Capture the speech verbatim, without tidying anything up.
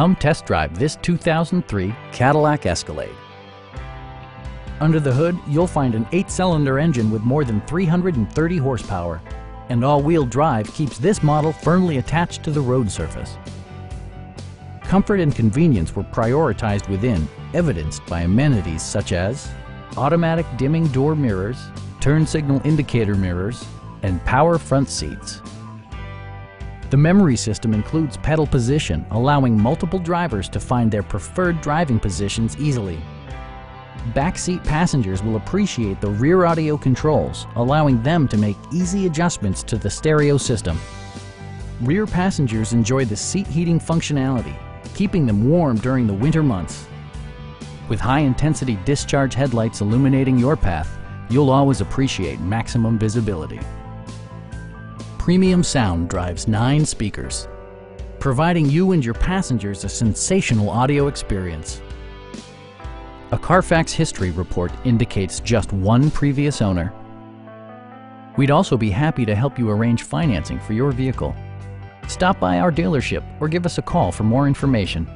Come test drive this two thousand three Cadillac Escalade. Under the hood, you'll find an eight-cylinder engine with more than three hundred thirty horsepower, and all-wheel drive keeps this model firmly attached to the road surface. Comfort and convenience were prioritized within, evidenced by amenities such as automatic dimming door mirrors, turn signal indicator mirrors, and power front seats. The memory system includes pedal position, allowing multiple drivers to find their preferred driving positions easily. Backseat passengers will appreciate the rear audio controls, allowing them to make easy adjustments to the stereo system. Rear passengers enjoy the seat heating functionality, keeping them warm during the winter months. With high-intensity discharge headlights illuminating your path, you'll always appreciate maximum visibility. Premium sound drives nine speakers, providing you and your passengers a sensational audio experience. A Carfax history report indicates just one previous owner. We'd also be happy to help you arrange financing for your vehicle. Stop by our dealership or give us a call for more information.